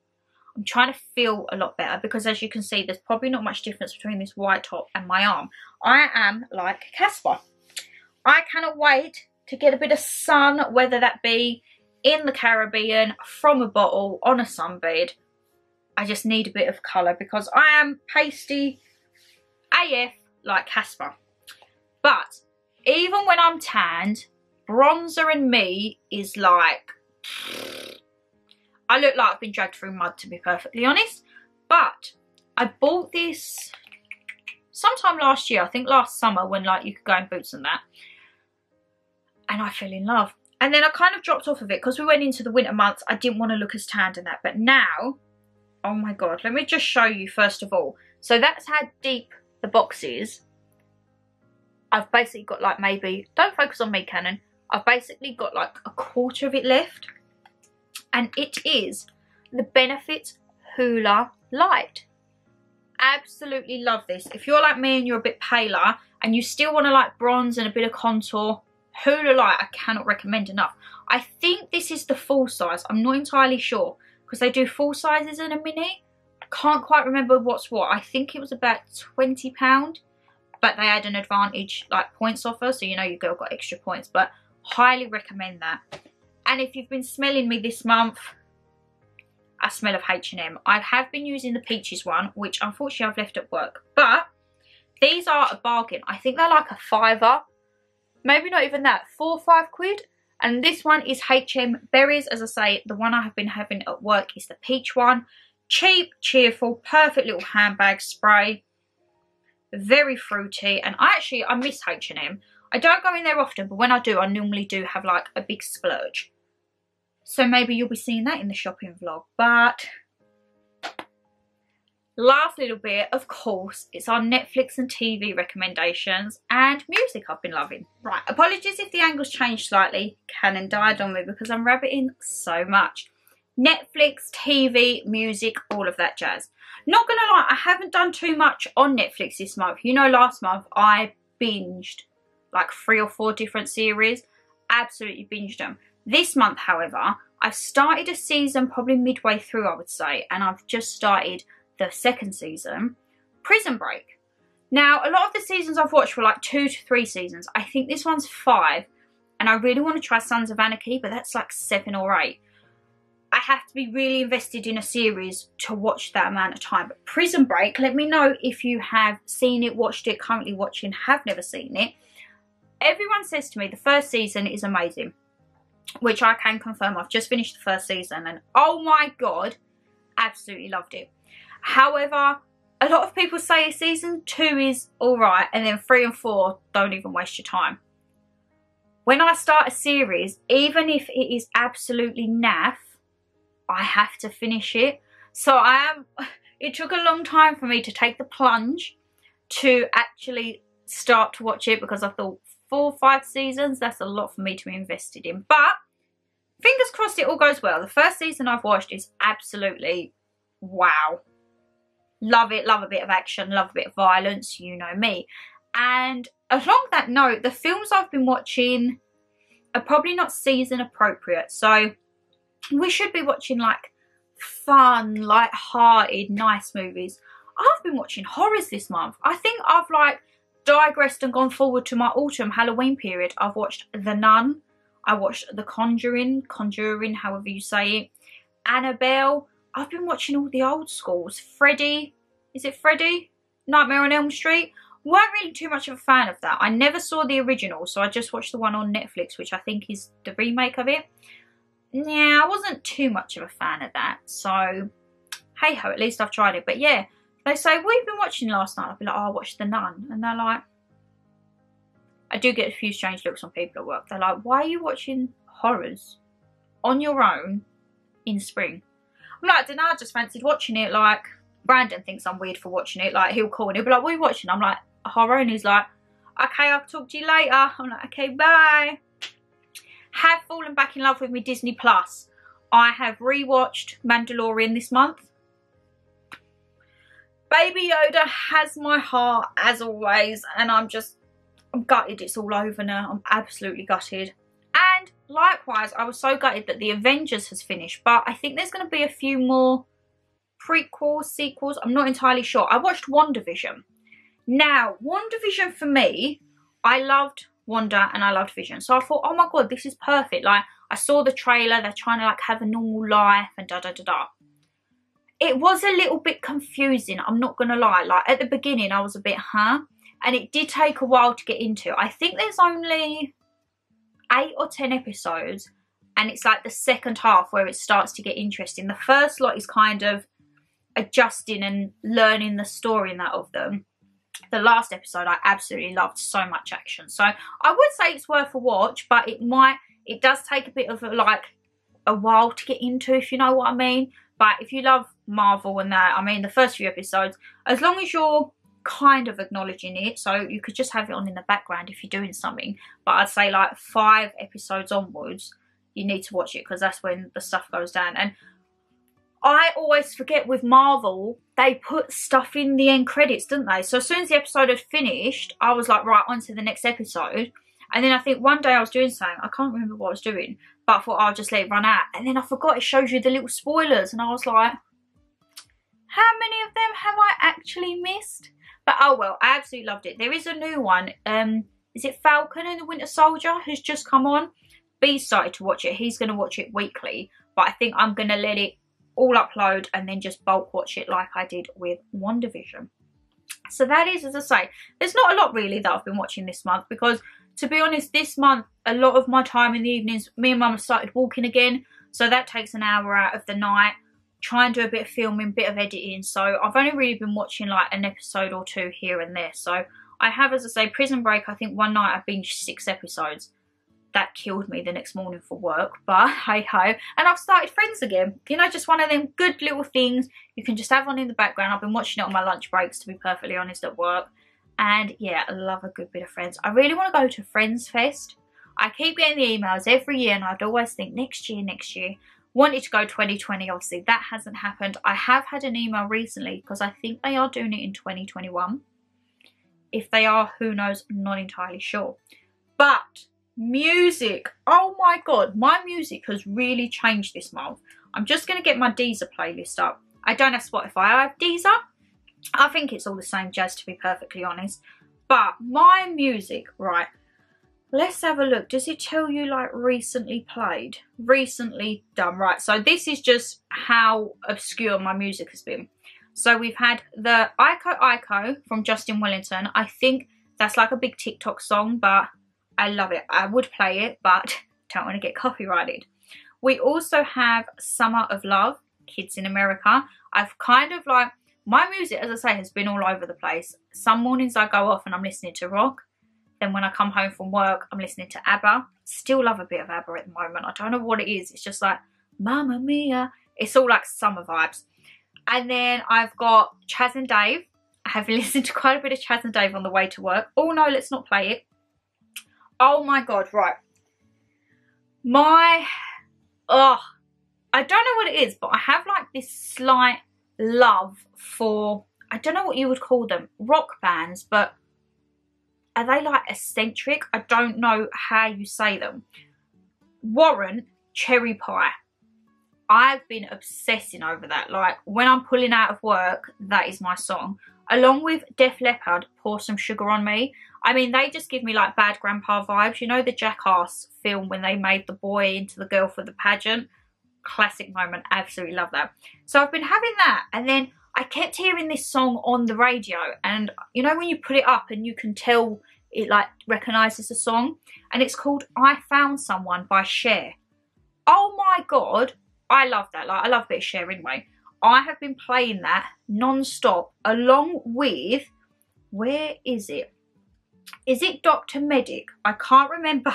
I'm trying to feel a lot better because as you can see, there's probably not much difference between this white top and my arm. I am like Casper. I cannot wait to get a bit of sun, whether that be in the Caribbean, from a bottle, on a sunbed. I just need a bit of colour because I am pasty A F like Casper. But even when I'm tanned, bronzer in me is like... I look like I've been dragged through mud, to be perfectly honest. But I bought this sometime last year, I think last summer, when like you could go in Boots and that. And I fell in love. And then I kind of dropped off of it because we went into the winter months. I didn't want to look as tanned in that. But now, oh my God, let me just show you first of all. So that's how deep the box is. I've basically got like maybe, don't focus on me, Canon. I've basically got like a quarter of it left. And it is the Benefit Hoola Light. Absolutely love this. If you're like me and you're a bit paler and you still want to like bronze and a bit of contour, Hoola Light I cannot recommend enough. I think this is the full size. I'm not entirely sure because they do full sizes and a mini. I can't quite remember what's what. I think it was about twenty pounds, but they had an advantage like points offer, so you know your girl got extra points, but highly recommend that. And if you've been smelling me this month, I smell of H and M. I have been using the Peaches one, which unfortunately I've left at work. But these are a bargain. I think they're like a fiver. Maybe not even that. Four or five quid. And this one is H and M Berries. As I say, the one I have been having at work is the peach one. Cheap, cheerful, perfect little handbag spray. Very fruity. And I actually, I miss H and M. I don't go in there often, but when I do, I normally do have like a big splurge. So maybe you'll be seeing that in the shopping vlog. But last little bit, of course, it's our Netflix and T V recommendations and music I've been loving. Right, apologies if the angle's changed slightly. Canon died on me because I'm rabbiting so much. Netflix, T V, music, all of that jazz. Not gonna lie, I haven't done too much on Netflix this month. You know, last month I binged like three or four different series. Absolutely binged them. This month, however, I've started a season probably midway through, I would say, and I've just started the second season, Prison Break. Now, a lot of the seasons I've watched were like two to three seasons. I think this one's five, and I really want to try Sons of Anarchy, but that's like seven or eight. I have to be really invested in a series to watch that amount of time. But Prison Break, let me know if you have seen it, watched it, currently watching, have never seen it. Everyone says to me the first season is amazing, which I can confirm. I've just finished the first season and oh my God, absolutely loved it. However, a lot of people say season two is alright and then three and four, don't even waste your time. When I start a series, even if it is absolutely naff, I have to finish it. So I am, it took a long time for me to take the plunge to actually start to watch it because I thought, four or five seasons, that's a lot for me to be invested in. But fingers crossed it all goes well. The first season I've watched is absolutely wow. Love it, love a bit of action, love a bit of violence, you know me. And along that note, the films I've been watching are probably not season appropriate. So we should be watching like fun, light-hearted, nice movies. I've been watching horrors this month. I think I've like digressed and gone forward to my autumn Halloween period, I've watched The Nun, I watched The Conjuring, Conjuring, however you say it, Annabelle. I've been watching all the old schools. Freddy, is it Freddy? Nightmare on Elm Street. Weren't really too much of a fan of that. I never saw the original, so I just watched the one on Netflix, which I think is the remake of it. Yeah, I wasn't too much of a fan of that, so hey ho, at least I've tried it. But yeah, they say, what have you been watching last night? I'll be like, oh, I watched The Nun, and they're like, I do get a few strange looks on people at work. They're like, why are you watching horrors on your own in spring? I'm like, I don't know, I just fancied watching it. Like, Brandon thinks I'm weird for watching it. Like, he'll call and he'll be like, what are you watching? I'm like, a horror. And he's like, okay, I'll talk to you later. I'm like, okay, bye. Have fallen back in love with me Disney Plus. I have rewatched Mandalorian this month. Baby Yoda has my heart as always, and I'm just, I'm gutted it's all over now. I'm absolutely gutted. And likewise, I was so gutted that The Avengers has finished, but I think there's going to be a few more prequels, sequels. I'm not entirely sure. I watched WandaVision. Now, WandaVision for me, I loved Wanda and I loved Vision. So I thought, oh my God, this is perfect. Like, I saw the trailer. They're trying to, like, have a normal life and da-da-da-da. It was a little bit confusing, I'm not going to lie. Like, at the beginning, I was a bit, huh? And it did take a while to get into. I think there's only eight or ten episodes, and it's like the second half where it starts to get interesting. The first lot is kind of adjusting and learning the story and that of them. The last episode I absolutely loved, so much action. So I would say it's worth a watch, but it might, it does take a bit of a, like a while to get into, if you know what I mean. But if you love Marvel and that, I mean, the first few episodes, as long as you're kind of acknowledging it, so you could just have it on in the background if you're doing something, but I'd say like five episodes onwards you need to watch it, because that's when the stuff goes down. And I always forget with Marvel, they put stuff in the end credits, didn't they? So as soon as the episode had finished, I was like, right, on to the next episode. And then I think one day I was doing something, I can't remember what I was doing, but I thought I'll just let it run out, and then I forgot it shows you the little spoilers, and I was like, how many of them have I actually missed? But oh well, I absolutely loved it. There is a new one. Um, is it Falcon and the Winter Soldier who's just come on? B's started to watch it. He's going to watch it weekly. But I think I'm going to let it all upload and then just bulk watch it like I did with WandaVision. So that is, as I say, there's not a lot really that I've been watching this month. Because to be honest, this month, a lot of my time in the evenings, me and Mum have started walking again. So that takes an hour out of the night. Try and do a bit of filming, bit of editing. So I've only really been watching like an episode or two here and there. So I have, as I say, Prison Break. I think one night I binged six episodes. That killed me the next morning for work, but hey ho. And I've started Friends again. You know, just one of them good little things you can just have on in the background. I've been watching it on my lunch breaks, to be perfectly honest, at work. And yeah, I love a good bit of Friends. I really want to go to Friends Fest. I keep getting the emails every year, and I'd always think next year, next year. Wanted to go twenty twenty, obviously that hasn't happened. I have had an email recently because I think they are doing it in twenty twenty-one. If they are, who knows, I'm not entirely sure. But music, oh my God, my music has really changed this month. I'm just going to get my Deezer playlist up. I don't have Spotify, I have Deezer. I think it's all the same jazz, to be perfectly honest. But my music, right. Let's have a look. Does it tell you like recently played? Recently done. Right, so this is just how obscure my music has been. So we've had the Ico Ico from Justin Wellington. I think that's like a big TikTok song, but I love it. I would play it, but don't want to get copyrighted. We also have Summer of Love, Kids in America. I've kind of like, my music, as I say, has been all over the place. Some mornings I go off and I'm listening to rock. Then when I come home from work, I'm listening to ABBA. Still love a bit of ABBA at the moment. I don't know what it is. It's just like, Mamma Mia. It's all like summer vibes. And then I've got Chaz and Dave. I have listened to quite a bit of Chaz and Dave on the way to work. Oh no, let's not play it. Oh my God, right. My, oh, I don't know what it is, but I have like this slight love for, I don't know what you would call them, rock bands, but are they like eccentric? I don't know how you say them. Warrant, Cherry Pie. I've been obsessing over that. Like when I'm pulling out of work, that is my song. Along with Def Leppard, Pour Some Sugar on Me. I mean, they just give me like bad grandpa vibes. You know the Jackass film when they made the boy into the girl for the pageant? Classic moment. Absolutely love that. So I've been having that, and then I kept hearing this song on the radio, and you know when you put it up and you can tell it like recognises the song, and it's called I Found Someone by Cher. Oh my god, I love that. Like, I love a bit of Cher anyway. I have been playing that non-stop along with, where is it? Is it Doctor Medic? I can't remember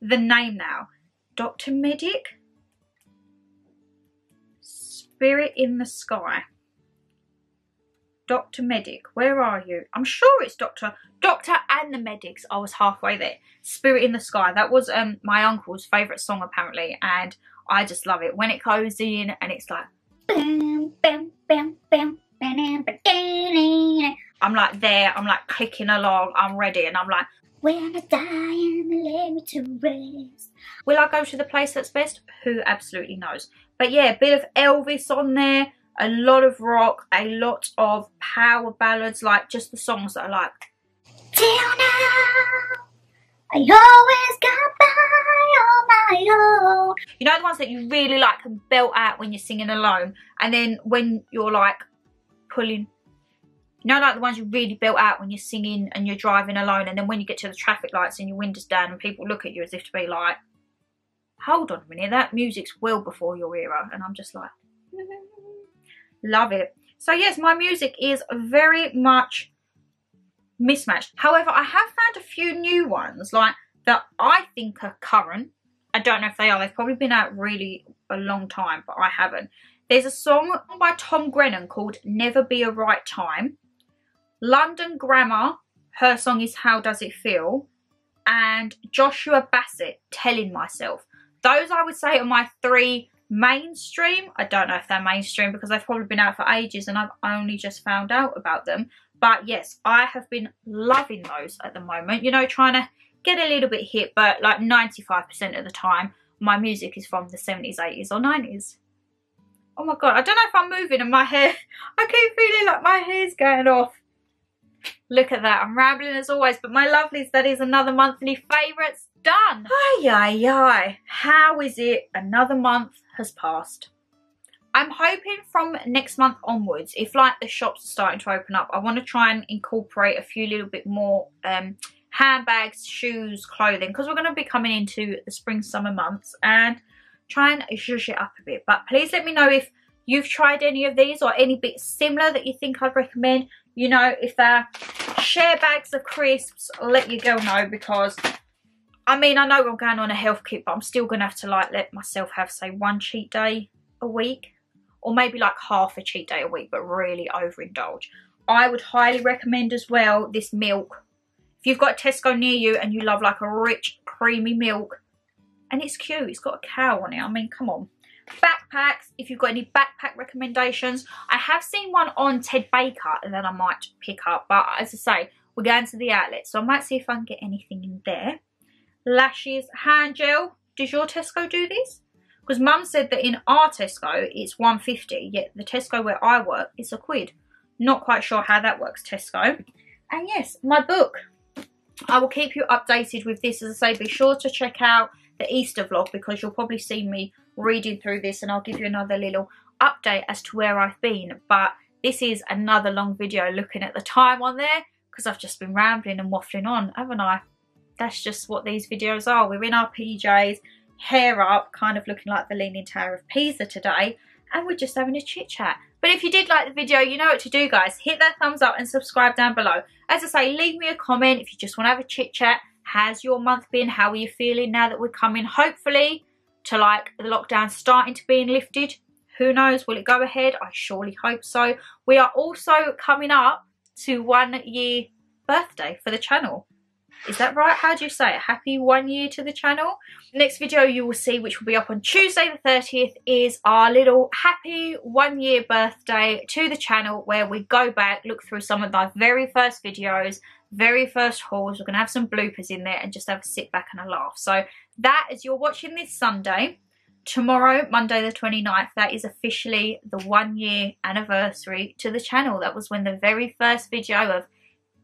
the name now. Doctor Medic? Spirit in the Sky. Doctor Medic, where are you? I'm sure it's Doctor Doctor and the Medics. I was halfway there. Spirit in the Sky. That was um my uncle's favourite song apparently, and I just love it. When it goes in and it's like bam, bam, bam, bam, bam, bam. I'm like there, I'm like clicking along, I'm ready, and I'm like, when I die and lay me to rest. Will I go to the place that's best? Who absolutely knows? But yeah, a bit of Elvis on there, a lot of rock, a lot of power ballads, like just the songs that I like. Till now, I always got by on my own. You know the ones that you really like and belt out when you're singing alone, and then when you're like pulling... You know, like the ones you really belt out when you're singing and you're driving alone, and then when you get to the traffic lights and your window's down and people look at you as if to be like, hold on a minute, that music's well before your era. And I'm just like, love it. So yes, my music is very much mismatched. However, I have found a few new ones, like, that I think are current. I don't know if they are. They've probably been out really a long time, but I haven't. There's a song by Tom Grennan called Never Be a Right Time. London Grammar, her song is How Does It Feel, and Joshua Bassett, Telling Myself. Those I would say are my three mainstream. I don't know if they're mainstream because they've probably been out for ages and I've only just found out about them, but yes, I have been loving those at the moment. You know, trying to get a little bit hit, but like ninety-five percent of the time my music is from the seventies, eighties or nineties. Oh my god, I don't know if I'm moving and my hair, I keep feeling like my hair's going off. Look at that, I'm rambling as always, but my lovelies, that is another monthly favourites done. Ay, ay, ay, how is it another month has passed? I'm hoping from next month onwards, if like the shops are starting to open up, I want to try and incorporate a few little bit more um, handbags, shoes, clothing, because we're going to be coming into the spring, summer months, and try and zhuzh it up a bit. But please let me know if you've tried any of these or any bits similar that you think I'd recommend. You know, if they're share bags of crisps, I'll let you go know, because I mean, I know I'm going on a health kick, but I'm still going to have to like let myself have, say, one cheat day a week, or maybe like half a cheat day a week, but really overindulge. I would highly recommend as well this milk. If you've got Tesco near you and you love like a rich, creamy milk, and it's cute, it's got a cow on it, I mean, come on. Backpacks, if you've got any backpack recommendations. I have seen one on Ted Baker that I might pick up, but as I say, we're going to the outlet, so I might see if I can get anything in there. Lashes, hand gel. Does your Tesco do this? Because Mum said that in our Tesco, it's one pound fifty, yet the Tesco where I work, it's a quid. Not quite sure how that works, Tesco. And yes, my book. I will keep you updated with this. As I say, be sure to check out the Easter vlog, because you'll probably see me reading through this, and I'll give you another little update as to where I've been. But this is another long video looking at the time on there, because I've just been rambling and waffling on, haven't I? That's just what these videos are. We're in our P Js, hair up, kind of looking like the Leaning Tower of Pisa today, and we're just having a chit chat. But if you did like the video, you know what to do, guys. Hit that thumbs up and subscribe down below. As I say, leave me a comment if you just want to have a chit chat. How's your month been? How are you feeling now that we're coming, hopefully, to like the lockdown starting to being lifted? Who knows? Will it go ahead? I surely hope so. We are also coming up to one year birthday for the channel. Is that right? How do you say it? Happy one year to the channel. Next video you will see, which will be up on Tuesday the thirtieth, is our little happy one year birthday to the channel, where we go back, look through some of our very first videos, very first hauls. We're gonna have some bloopers in there and just have a sit back and a laugh. So that, as you're watching this Sunday, tomorrow, Monday the twenty-ninth, that is officially the one year anniversary to the channel. That was when the very first video of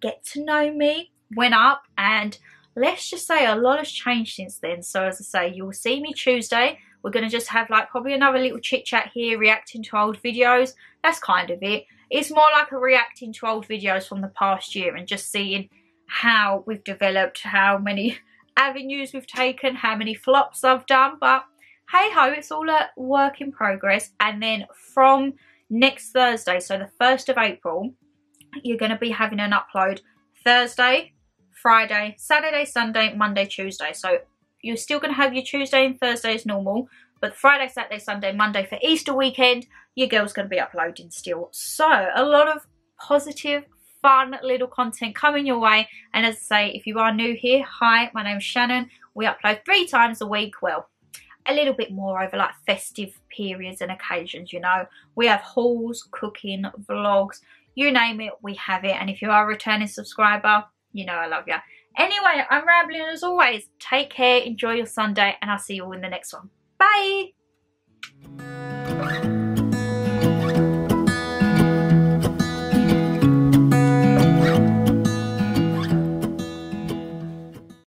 Get to Know Me went up, and let's just say a lot has changed since then. So as I say, you'll see me Tuesday. We're going to just have like probably another little chit chat here, reacting to old videos. That's kind of it. It's more like a reacting to old videos from the past year and just seeing how we've developed, how many avenues we've taken, how many flops I've done. But hey ho, it's all a work in progress. And then from next Thursday, so the first of April, you're going to be having an upload Thursday, Friday, Saturday, Sunday, Monday, Tuesday. So you're still going to have your Tuesday and Thursday as normal, but Friday, Saturday, Sunday, Monday for Easter weekend, your girl's going to be uploading still. So a lot of positive, fun little content coming your way. And as I say, if you are new here, hi, my name's Shannon. We upload three times a week. Well, a little bit more over like festive periods and occasions, you know. We have hauls, cooking, vlogs, you name it, we have it. And if you are a returning subscriber, you know I love you. Anyway, I'm rambling as always. Take care, enjoy your Sunday, and I'll see you all in the next one. Bye!